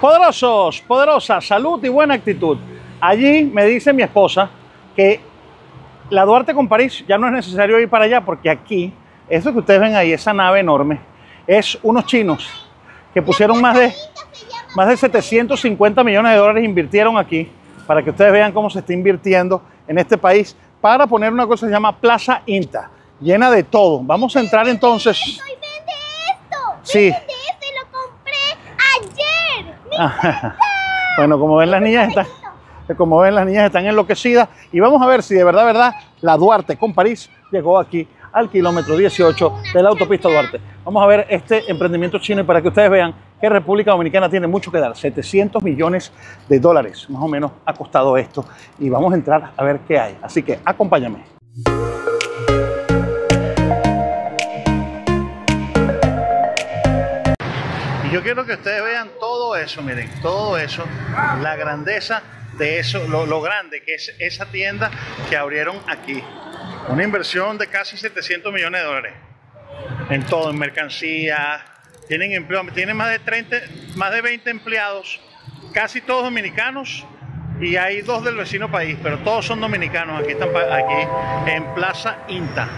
Poderosos, poderosas, salud y buena actitud. Allí me dice mi esposa que la Duarte con París ya no es necesario ir para allá, porque aquí, esto que ustedes ven ahí, esa nave enorme, es unos chinos que pusieron más de 750 millones de dólares, invirtieron aquí, para que ustedes vean cómo se está invirtiendo en este país, para poner una cosa que se llama Plaza INTA, llena de todo. Vamos a entrar entonces. ¡Esto! ¡Y vende esto! Sí. ¡Vende esto! ¡Y lo compré ayer! ¡Me encanta! Bueno, como ven las niñas están enloquecidas, y vamos a ver si de verdad, la Duarte con París llegó aquí al kilómetro 18 de la autopista Duarte. Vamos a ver este emprendimiento chino, y para que ustedes vean que República Dominicana tiene mucho que dar. 700 millones de dólares más o menos ha costado esto, y vamos a entrar a ver qué hay. Así que acompáñame. Y yo quiero que ustedes vean todo eso, miren, todo eso, la grandeza de eso, lo grande que es esa tienda que abrieron aquí. Una inversión de casi 700 millones de dólares en todo, en mercancía. Tienen empleo, tienen más de 20 empleados, casi todos dominicanos, y hay dos del vecino país, pero todos son dominicanos. Aquí están, aquí en Plaza INTA.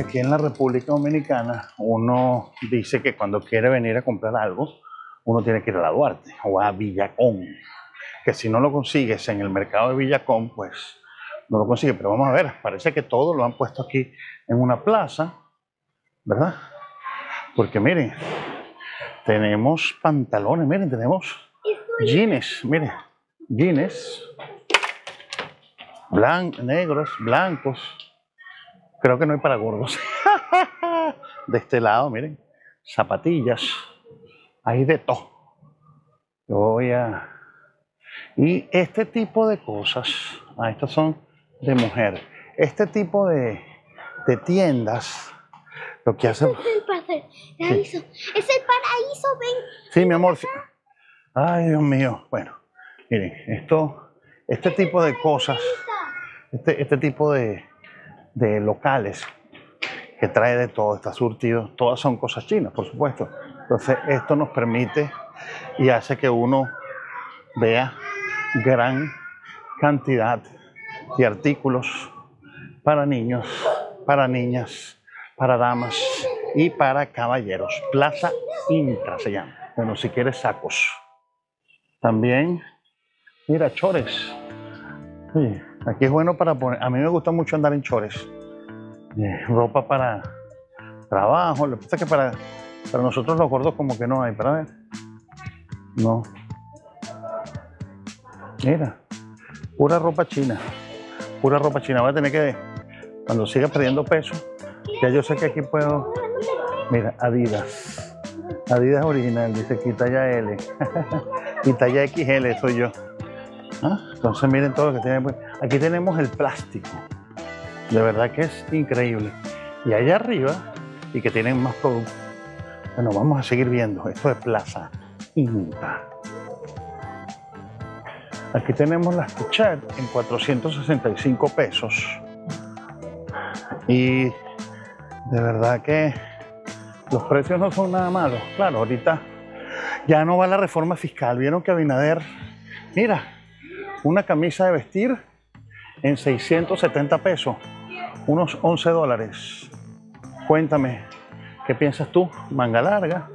Aquí en la República Dominicana uno dice que cuando quiere venir a comprar algo, uno tiene que ir a la Duarte o a Villacón, que si no lo consigues en el mercado de Villacón, pues no lo consigues. Pero vamos a ver, parece que todo lo han puesto aquí en una plaza, ¿verdad? Porque miren, tenemos pantalones, miren, tenemos jeans, miren, jeans negros, blancos. Creo que no hay para gordos. De este lado, miren, zapatillas, hay de todo. Y este tipo de cosas, estos son de mujer. Este tipo de tiendas, lo que hacen... Sí. Es el paraíso, ven. Sí, mi amor. Sí. Ay, Dios mío. Bueno, miren, este tipo de cosas, este tipo de locales que trae de todo, está surtido, todas son cosas chinas, por supuesto. Entonces esto nos permite y hace que uno vea gran cantidad de artículos para niños, para niñas, para damas y para caballeros. Plaza INTA se llama. Bueno, si quieres sacos. También, mira, chores. Oye, aquí es bueno para poner, a mí me gusta mucho andar en chores, ropa para trabajo. Lo que pasa es que para nosotros los gordos como que no hay, para ver, no, mira, pura ropa china, voy a tener que, cuando siga perdiendo peso, ya yo sé que aquí puedo, mira, Adidas original, dice aquí talla L, y talla XL soy yo. ¿Ah? Entonces miren todo lo que tienen. Aquí tenemos el plástico, de verdad que es increíble. Y allá arriba, y que tienen más productos. Bueno, vamos a seguir viendo. Esto es Plaza INTA. Aquí tenemos las t-shirts en 465 pesos. Y de verdad que los precios no son nada malos. Claro, ahorita ya no va la reforma fiscal. Vieron que Abinader, mira, una camisa de vestir en 670 pesos, unos 11 dólares. Cuéntame, ¿qué piensas tú? Manga larga,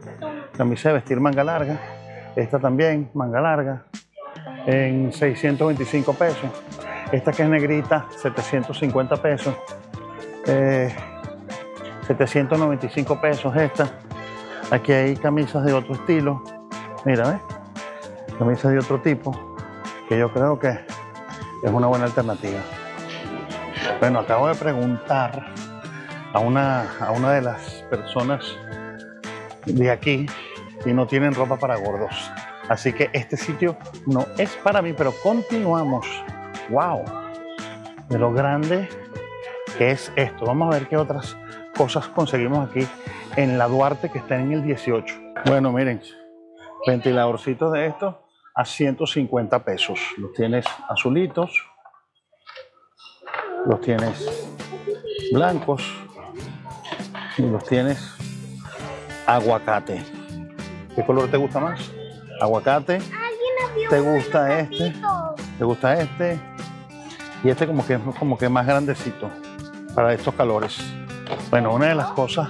camisa de vestir manga larga. Esta también, manga larga, en 625 pesos. Esta que es negrita, 750 pesos. 795 pesos esta. Aquí hay camisas de otro estilo. Mira, ¿ves? Camisas de otro tipo, que yo creo que es una buena alternativa. Bueno, acabo de preguntar a una de las personas de aquí y no tienen ropa para gordos. Así que este sitio no es para mí, pero continuamos. ¡Wow! De lo grande que es esto. Vamos a ver qué otras cosas conseguimos aquí en la Duarte, que está en el 18. Bueno, miren, ventiladorcitos de estos a 150 pesos. Los tienes azulitos, los tienes blancos y los tienes aguacate. ¿Qué color te gusta más? Aguacate. ¿Te gusta este? ¿Te gusta este? Y este como que más grandecito para estos calores. Bueno, una de las cosas,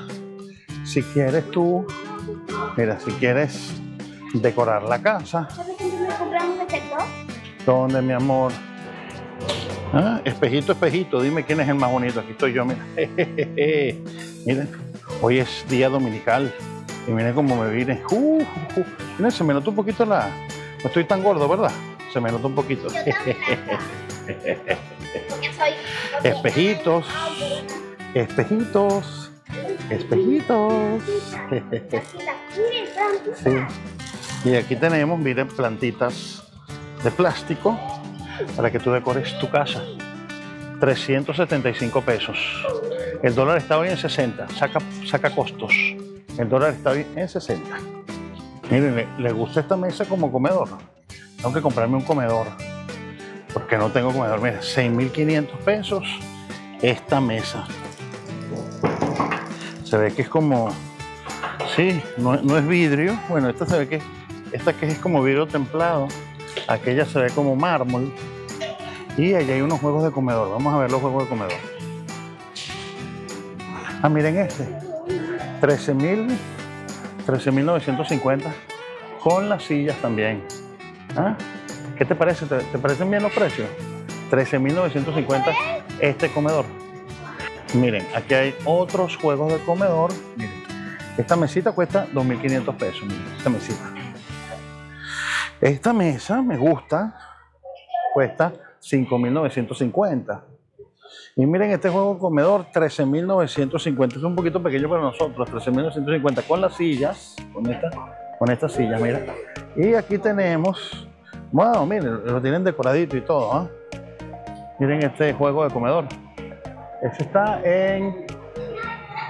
si quieres tú, mira, si quieres decorar la casa. ¿Dónde, mi amor? Ah, espejito, espejito, dime quién es el más bonito. Aquí estoy yo, mira. Miren, hoy es día dominical y miren cómo me vine. Miren, se me notó un poquito la... No estoy tan gordo, ¿verdad? Se me notó un poquito. Espejitos, espejitos, espejitos. Sí. Y aquí tenemos, miren, plantitas de plástico para que tú decores tu casa. 375 pesos. El dólar está hoy en 60. Saca costos. El dólar está hoy en 60. Miren, le gusta esta mesa como comedor. Tengo que comprarme un comedor, porque no tengo comedor. Mira, 6.500 pesos esta mesa. Se ve que es como... Sí, no es vidrio. Bueno, esta se ve que... Esta que es como vidrio templado. Aquella se ve como mármol. Y allá hay unos juegos de comedor. Vamos a ver los juegos de comedor. Ah, miren este. 13.950 con las sillas también. ¿Ah? ¿Qué te parece? ¿Te parecen bien los precios? 13.950 este comedor. Miren, aquí hay otros juegos de comedor. Miren, esta mesita cuesta 2.500 pesos. Miren, esta mesita. Esta mesa me gusta, cuesta 5.950. Y miren este juego comedor, 13.950. Es un poquito pequeño para nosotros, 13.950 con las sillas, con estas sillas, mira. Y aquí tenemos, wow, miren, lo tienen decoradito y todo, ¿eh? Miren este juego de comedor. Este está en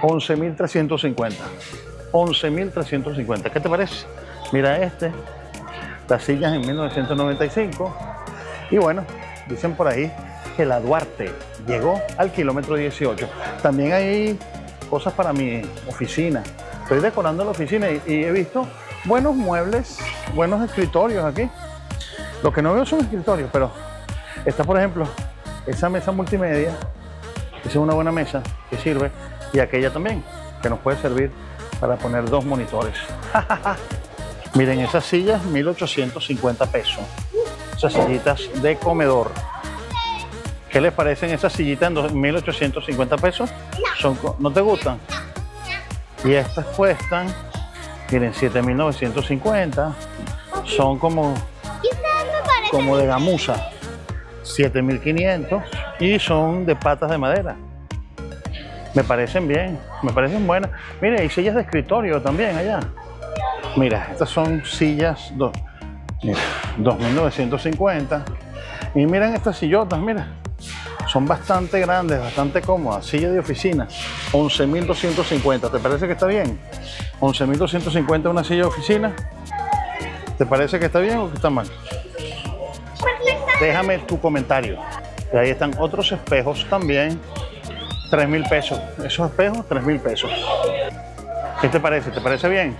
11.350. 11.350. ¿Qué te parece? Mira este. Las sillas en 1995. Y bueno, dicen por ahí que la Duarte llegó al kilómetro 18. También hay cosas para mi oficina. Estoy decorando la oficina y he visto buenos muebles, buenos escritorios aquí. Lo que no veo son escritorios, pero está, por ejemplo, esa mesa multimedia. Esa es una buena mesa que sirve. Y aquella también, que nos puede servir para poner dos monitores. Miren, esas sillas, 1.850 pesos. Esas sillitas de comedor. ¿Qué les parecen esas sillitas en 1.850 pesos? ¿No te gustan? Y estas cuestan, miren, 7.950. Son como de gamuza. 7.500 y son de patas de madera. Me parecen bien, me parecen buenas. Miren, hay sillas de escritorio también allá. Mira, estas son sillas 2.950. Y miren estas sillotas, mira. Son bastante grandes, bastante cómodas. Silla de oficina, 11.250. ¿Te parece que está bien? 11.250 una silla de oficina. ¿Te parece que está bien o que está mal? Déjame tu comentario. Y ahí están otros espejos también. 3.000 pesos. Esos espejos, 3.000 pesos. ¿Qué te parece? ¿Te parece bien?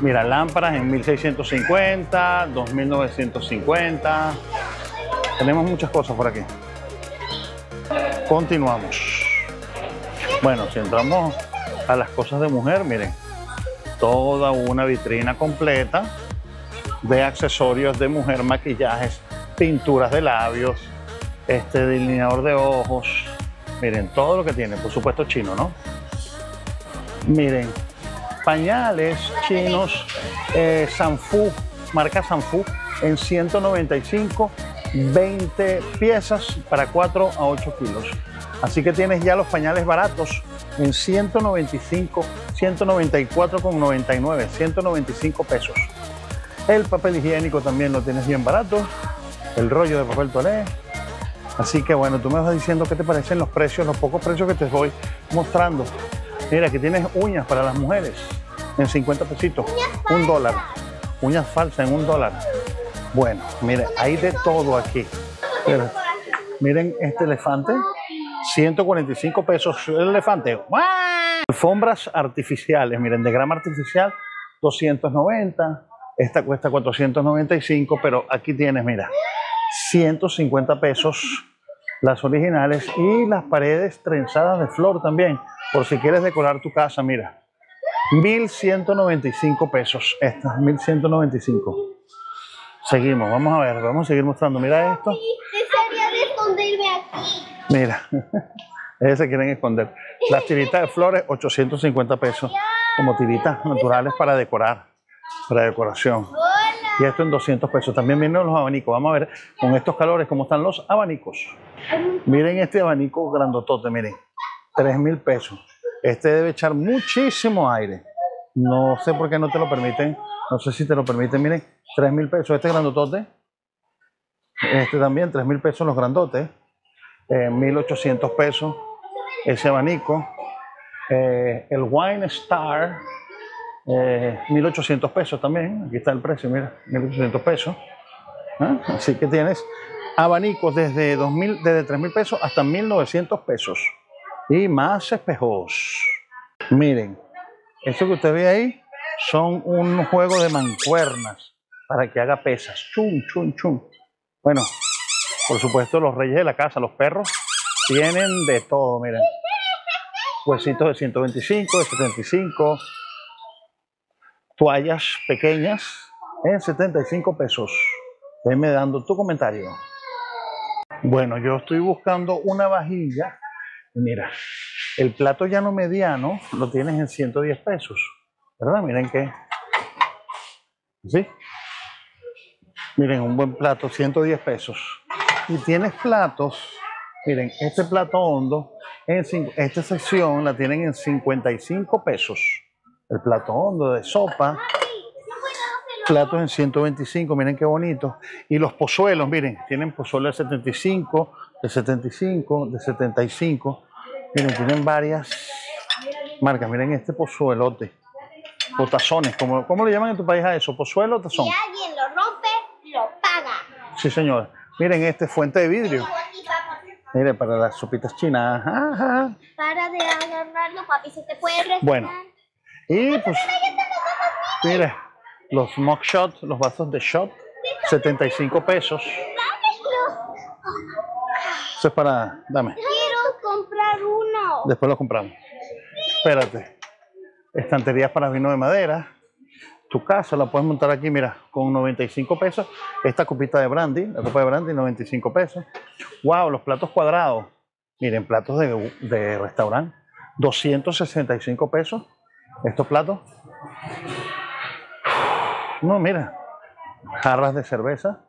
Mira, lámparas en 1650, 2950. Tenemos muchas cosas por aquí. Continuamos. Bueno, si entramos a las cosas de mujer, miren, toda una vitrina completa de accesorios de mujer, maquillajes, pinturas de labios, delineador de ojos. Miren, todo lo que tiene, por supuesto chino, ¿no? Miren, pañales chinos, Sanfu, marca Sanfu, en 195, 20 piezas para 4 a 8 kilos. Así que tienes ya los pañales baratos en 195, 194,99, 195 pesos. El papel higiénico también lo tienes bien barato. El rollo de papel toalé. Así que bueno, tú me vas diciendo qué te parecen los precios, los pocos precios que te voy mostrando. Mira, aquí tienes uñas para las mujeres en 50 pesitos, $1. Uñas falsas en $1. Bueno, miren, hay de todo aquí. Pero, miren este elefante, 145 pesos el elefante. ¡Guau! Alfombras artificiales, miren, de grama artificial, 290. Esta cuesta 495, pero aquí tienes, mira, 150 pesos las originales, y las paredes trenzadas de flor también, por si quieres decorar tu casa, mira, 1195 pesos, estas 1195. Seguimos, vamos a ver, vamos a seguir mostrando, mira esto. Mira, ellos se quieren esconder. Las tiritas de flores, 850 pesos, como tiritas naturales para decorar, para decoración. Y esto en 200 pesos. También vienen los abanicos. Vamos a ver con estos calores cómo están los abanicos. Miren este abanico grandotote, miren. 3.000 pesos. Este debe echar muchísimo aire. No sé por qué no te lo permiten. No sé si te lo permiten. Miren, 3.000 pesos. Este grandotote. Este también, 3.000 pesos los grandotes. 1.800 pesos. Ese abanico. El Wine Star. 1.800 pesos también, aquí está el precio, mira, 1.800 pesos. ¿Ah? Así que tienes abanicos desde 3.000 pesos hasta 1.900 pesos. Y más espejos. Miren, esto que usted ve ahí son un juego de mancuernas para que haga pesas. Chum, chum, chum. Bueno, por supuesto los reyes de la casa, los perros, tienen de todo, miren. Huesitos de 125, de 75... Toallas pequeñas en 75 pesos. Venme dando tu comentario. Bueno, yo estoy buscando una vajilla. Mira, el plato llano mediano lo tienes en 110 pesos. ¿Verdad? Miren que... ¿Sí? Miren, un buen plato, 110 pesos. Y tienes platos... Miren, este plato hondo, esta sección la tienen en 55 pesos. El plato hondo de sopa, platos en 125, miren qué bonito. Y los pozuelos, miren, tienen pozuelos de 75, de 75, de 75. Miren, tienen varias marcas. Miren este pozuelote, o tazones, ¿cómo le llaman en tu país a eso? ¿Pozuelo o tazón? Si alguien lo rompe, lo paga. Sí, señora. Miren este, fuente de vidrio. Miren, para las sopitas chinas. Ajá. Para de agarrarlo, papi, se te puede resbalar. Bueno. Y pues, mira, los mug shots, los vasos de shot, 75 pesos. Eso es para, dame. Quiero comprar uno. Después lo compramos. Espérate. Estanterías para vino de madera. Tu casa la puedes montar aquí, mira, con 95 pesos. Esta copita de brandy, la copa de brandy, 95 pesos. Wow, los platos cuadrados. Miren, platos de restaurante, 265 pesos. Estos platos, no, mira, jarras de cerveza,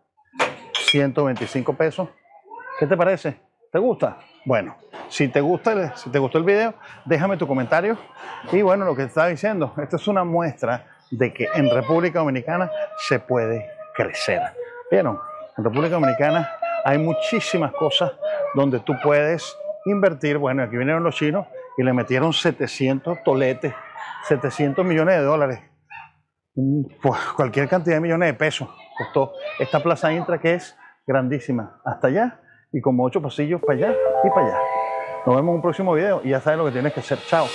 125 pesos. ¿Qué te parece? ¿Te gusta? Bueno, si te gustó el video, déjame tu comentario. Y bueno, lo que te estaba diciendo, esta es una muestra de que en República Dominicana se puede crecer. ¿Vieron? En República Dominicana hay muchísimas cosas donde tú puedes invertir. Bueno, aquí vinieron los chinos y le metieron 700 toletes. 700 millones de dólares, pues cualquier cantidad de millones de pesos costó esta Plaza INTA, que es grandísima, hasta allá, y como 8 pasillos para allá y para allá. Nos vemos en un próximo video y ya sabes lo que tienes que hacer. Chao.